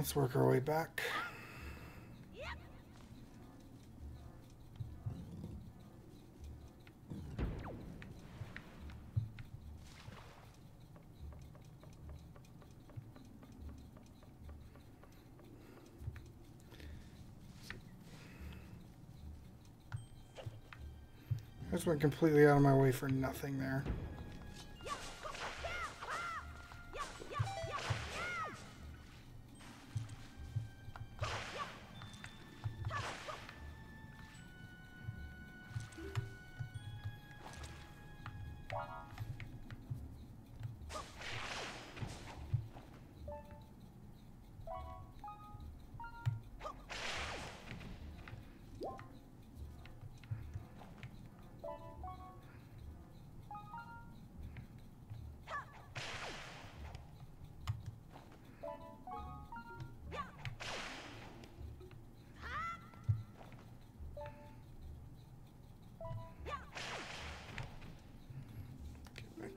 Let's work our way back. Just went completely out of my way for nothing there.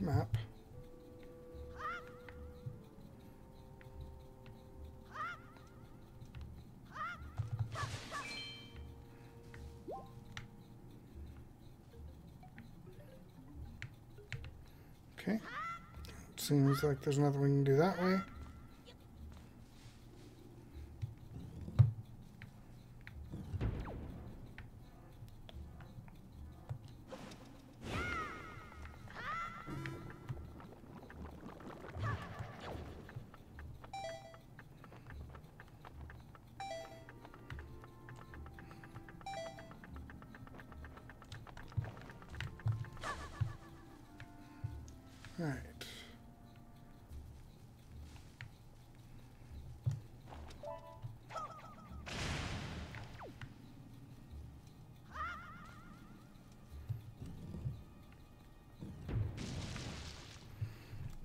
Map. Okay. Seems like there's nothing we can do that way. Alright.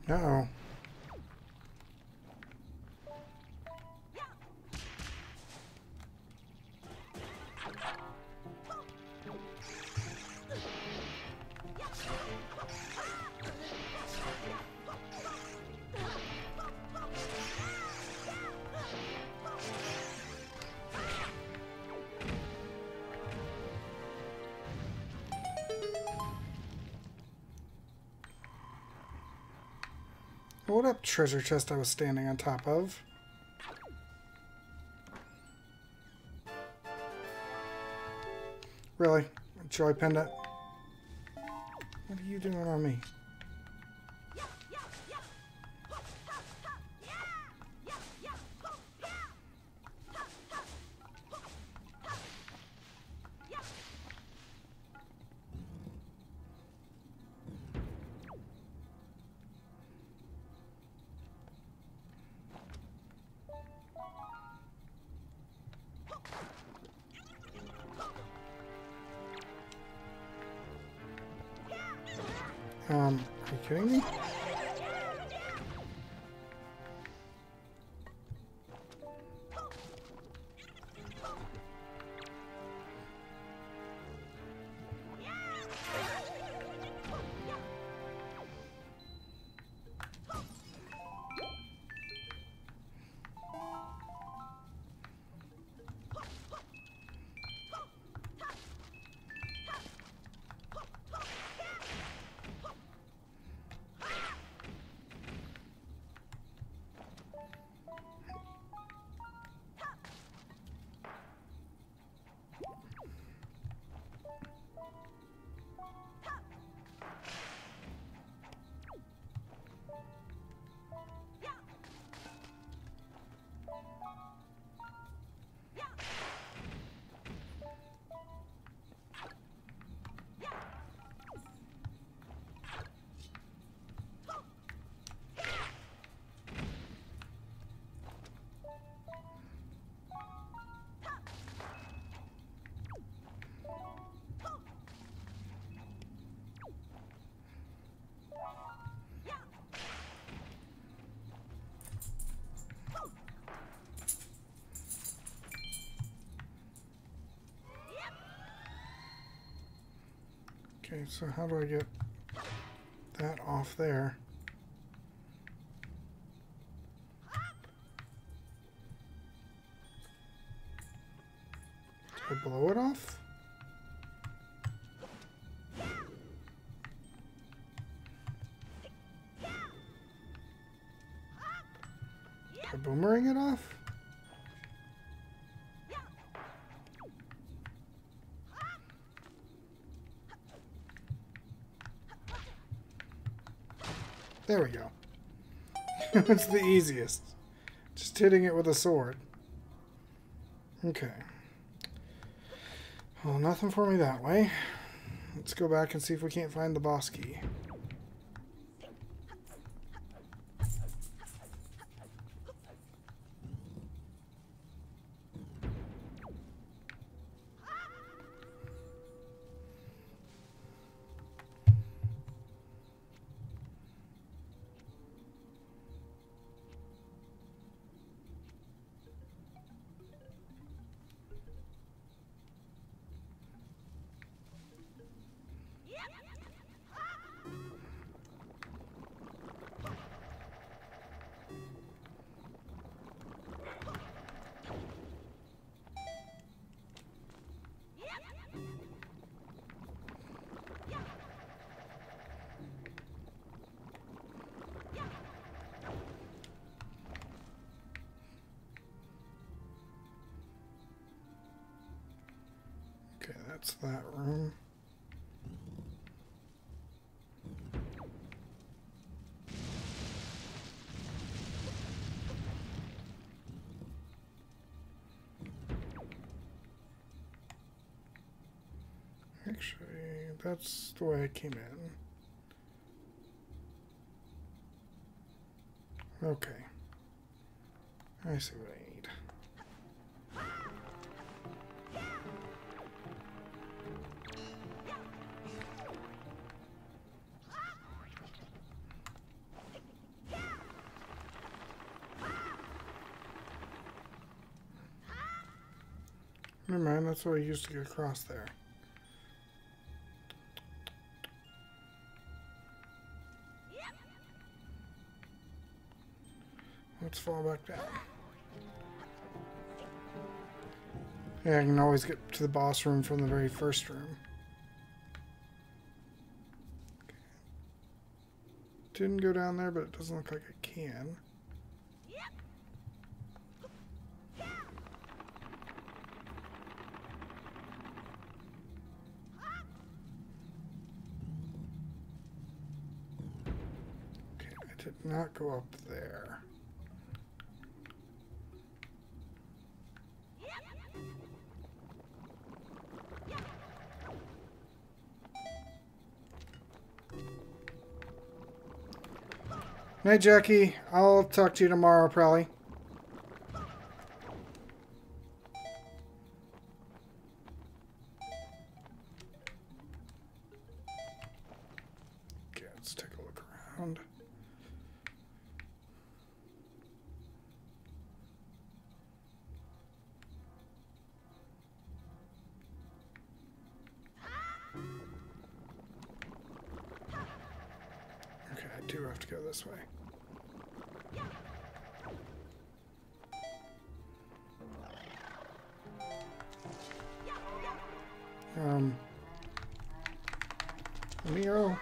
Uh-oh. Hold up, treasure chest I was standing on top of. Really? Joy pendant? What are you doing on me? Are you kidding me? Okay, so how do I get that off there? I blow it off? I boomerang it off? There we go. It's the easiest. Just hitting it with a sword. Okay. Well, nothing for me that way. Let's go back and see if we can't find the boss key. That's that room. Actually, that's the way I came in. Okay. I see what I need. Never mind, that's what I used to get across there. Let's fall back down. Yeah, I can always get to the boss room from the very first room. Okay. Didn't go down there, but it doesn't look like I can. Did not go up there. Night, Jackie. I'll talk to you tomorrow, probably. Okay, let's take a look around. Do have to go this way. Nero.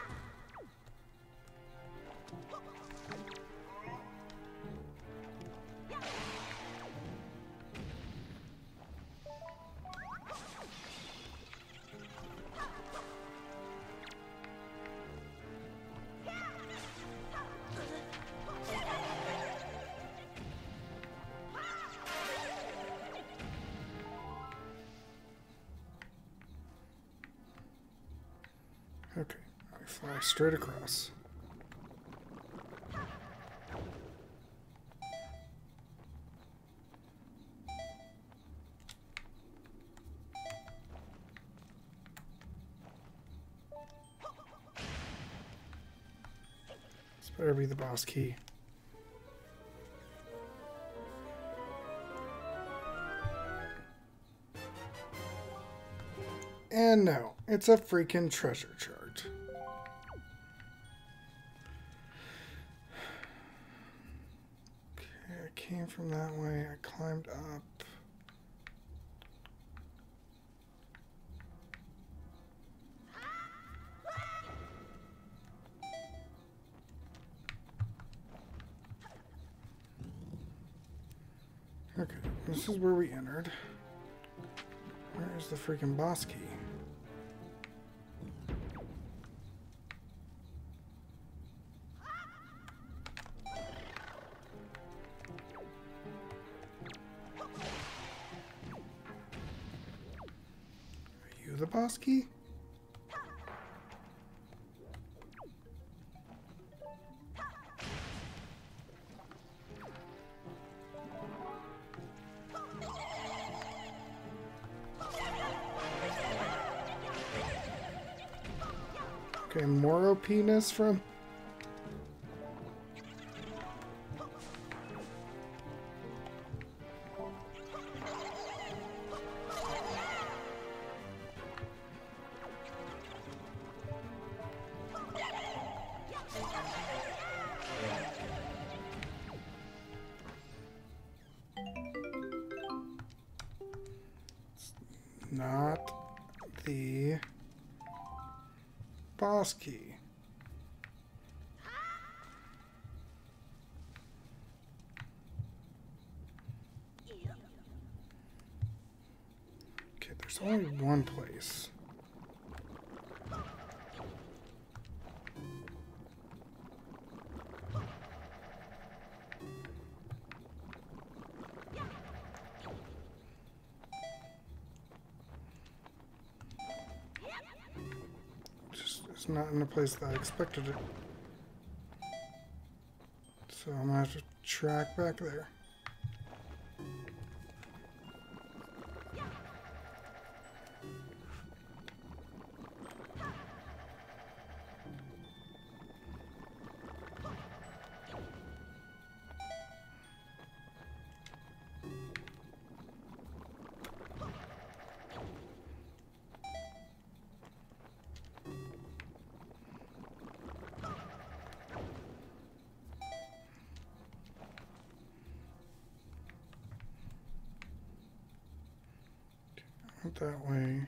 Okay, I fly straight across. This better be the boss key. And no, it's a freaking treasure chart. Came from that way. I climbed up. This is where we entered. Where is the freaking boss key? The boss key? Okay, Moro penis from not the boss key. Okay, there's only one place. Not in the place that I expected it. So I'm gonna have to track back there. That way.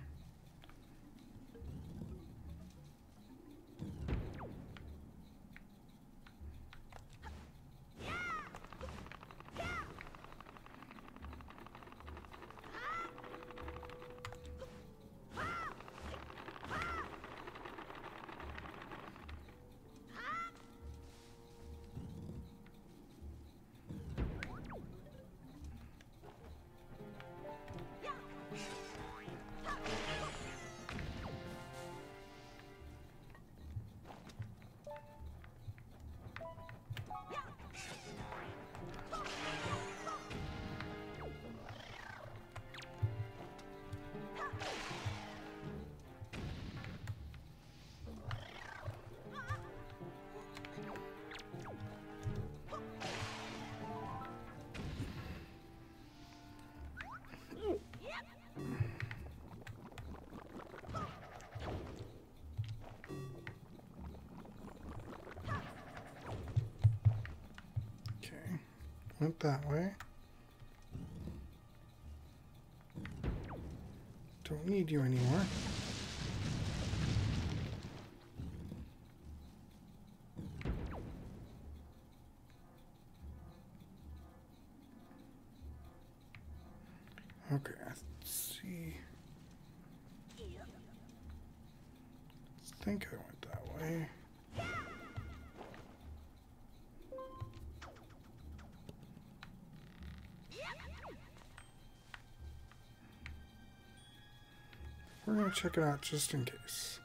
Went that way. Don't need you anymore. Okay, let's see. I think I went that way. We're going to check it out just in case.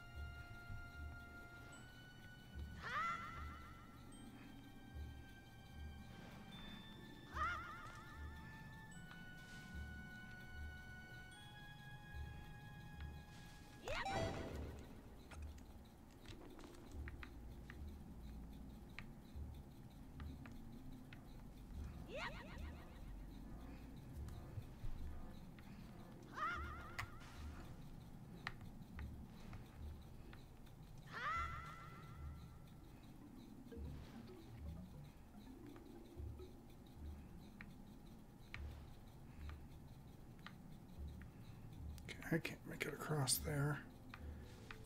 I can't make it across there.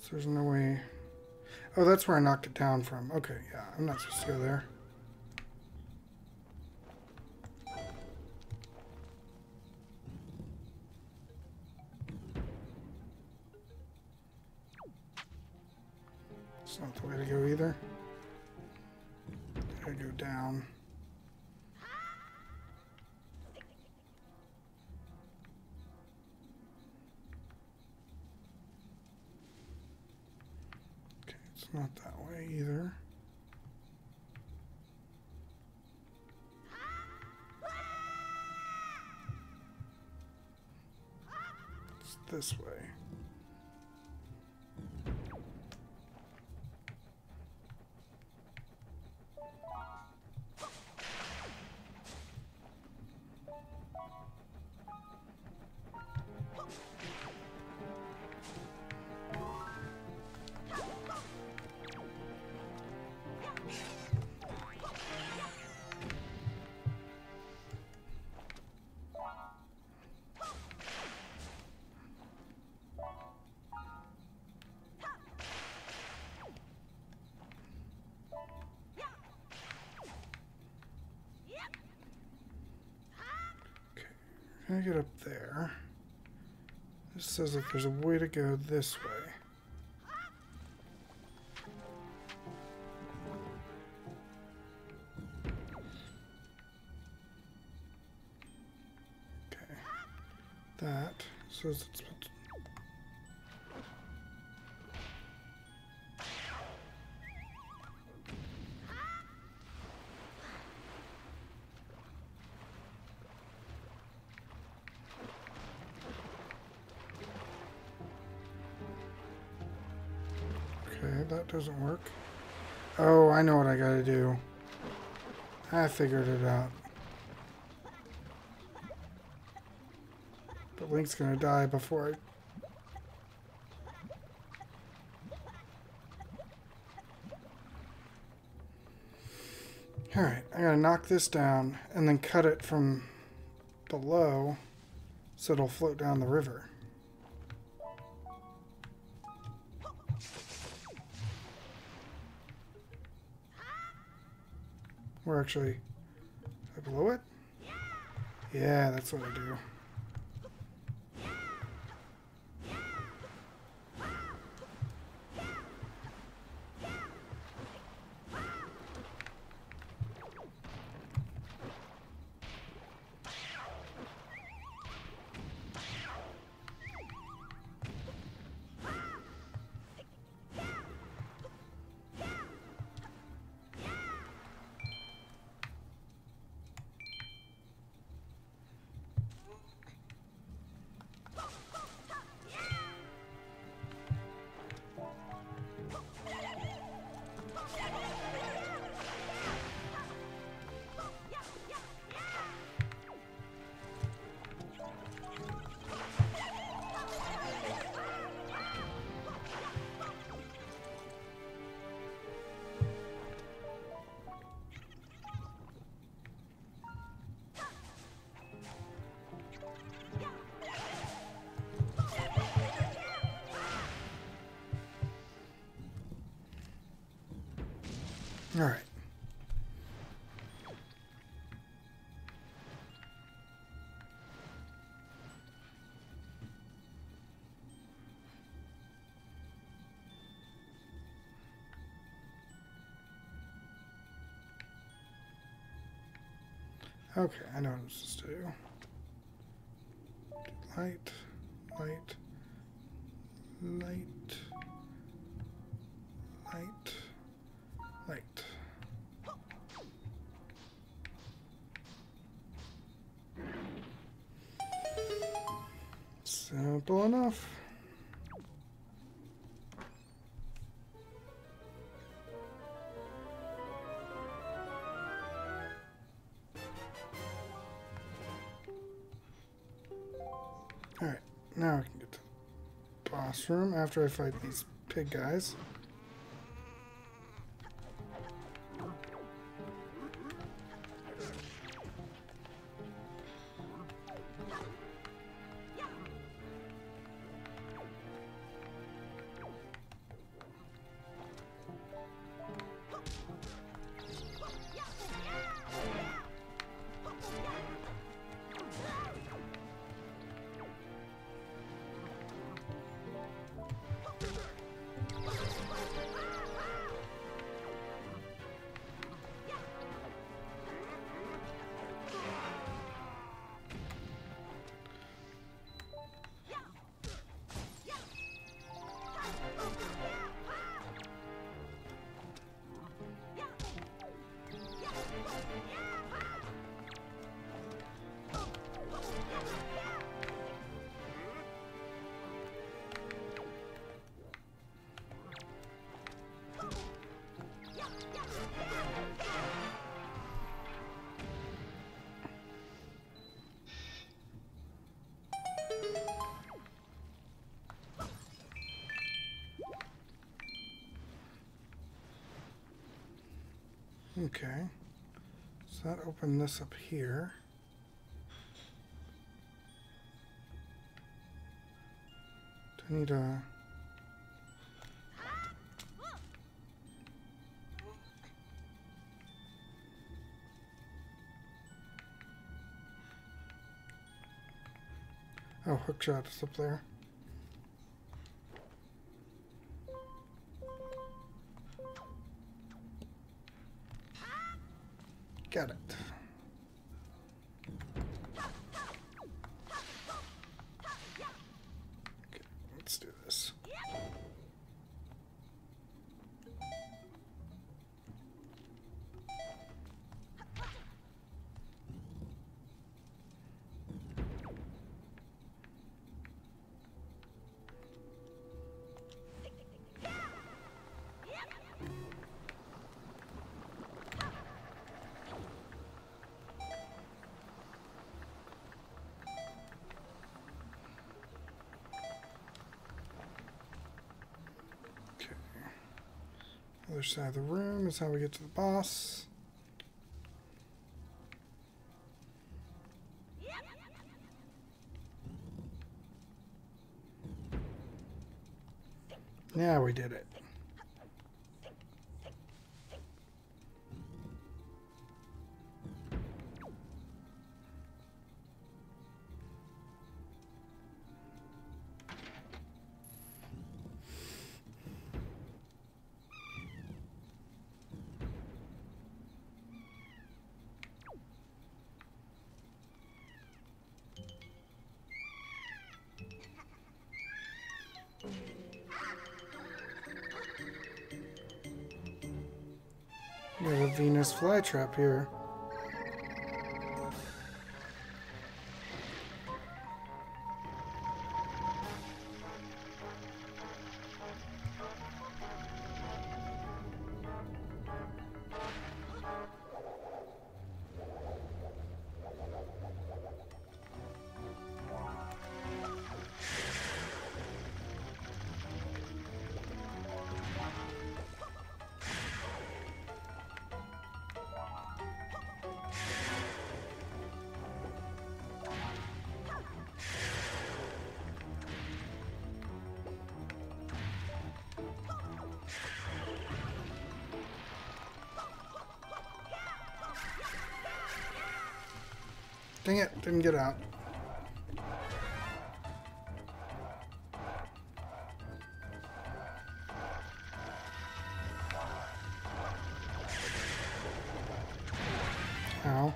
So there's no way. Oh, that's where I knocked it down from. Okay, yeah, I'm not supposed to go there. That's not the way to go either. I go down. Okay, it's not that way either. It's this way. Can I get up there? This says that there's a way to go this way. Okay. That says it's... That doesn't work. Oh, I know what I gotta do. I figured it out. But Link's gonna die before I... Alright, I gotta knock this down and then cut it from below so it'll float down the river. We're actually below it? Yeah, that's what I do. All right. Okay, I know what I'm supposed to do. Light, light, light, light. Right. Simple enough. Alright, now I can get to the boss room after I fight these pig guys. Okay, let's not open this up here. Do I need a... Oh, hookshot is up there. Got it. Okay, let's do this. Other side of the room is how we get to the boss. Yeah, we did it. We have a Venus flytrap here. Dang it, didn't get out. Ow.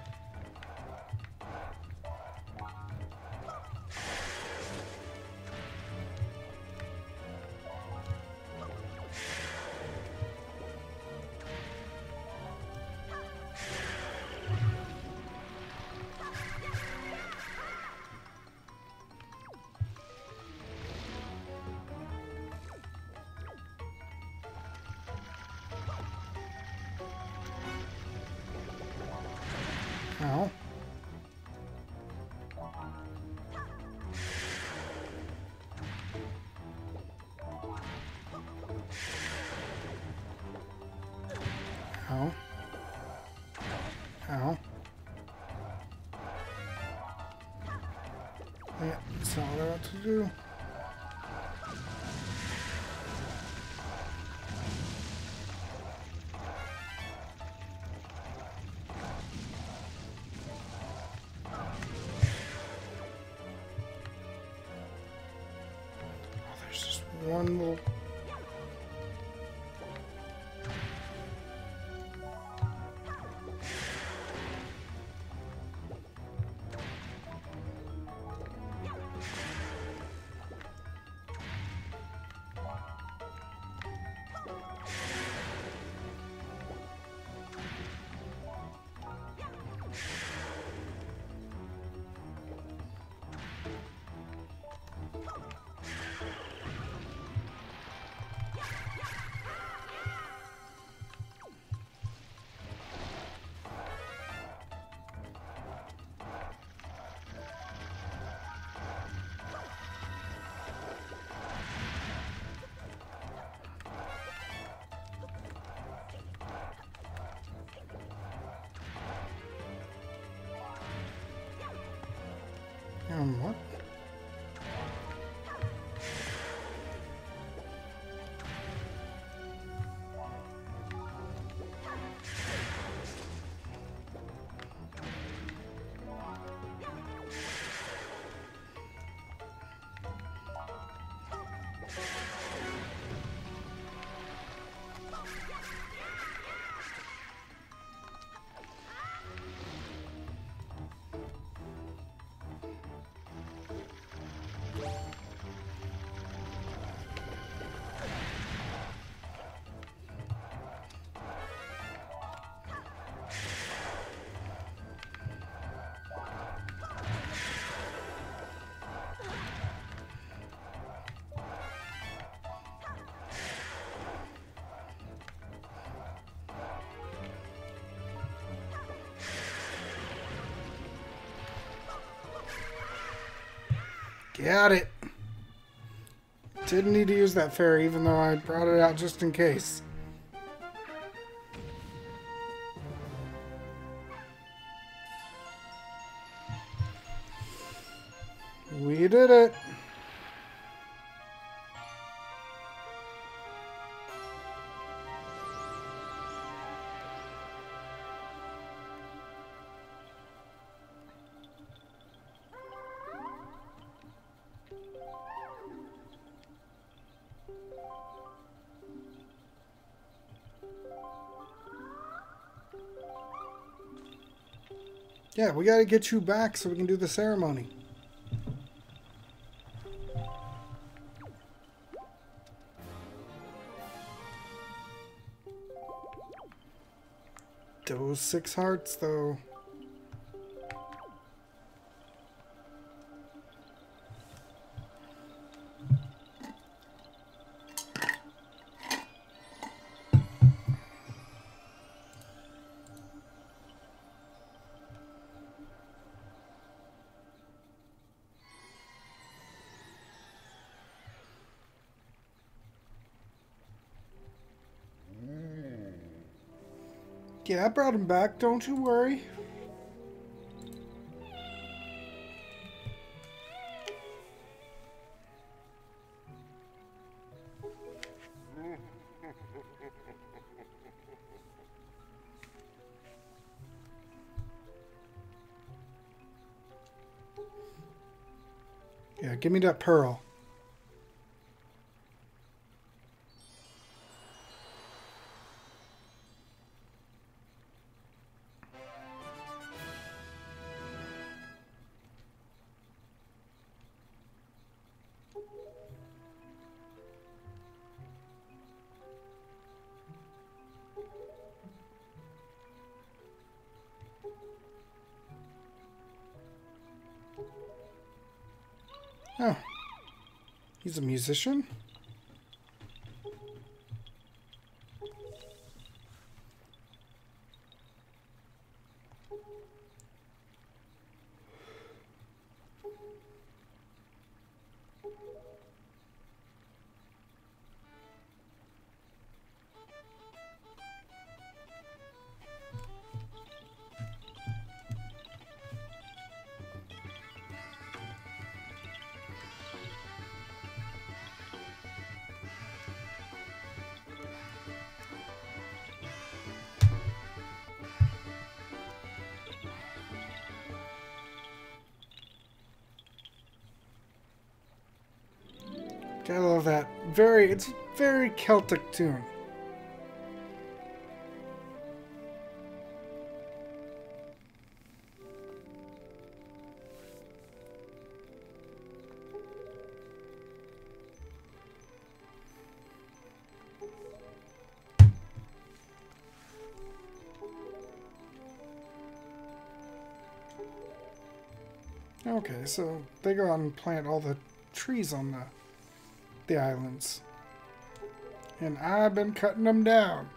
Ow. Ow. Ow. Yeah, that's not what I want to do. One little... Got it. Didn't need to use that fairy, even though I brought it out just in case. We did it. Yeah, we gotta get you back so we can do the ceremony. Those 6 hearts, though. Yeah, I brought him back, don't you worry. Yeah, give me that pearl. Oh, he's a musician. I love that. It's a very Celtic tune. Okay, so they go out and plant all the trees on the islands, and I've been cutting them down.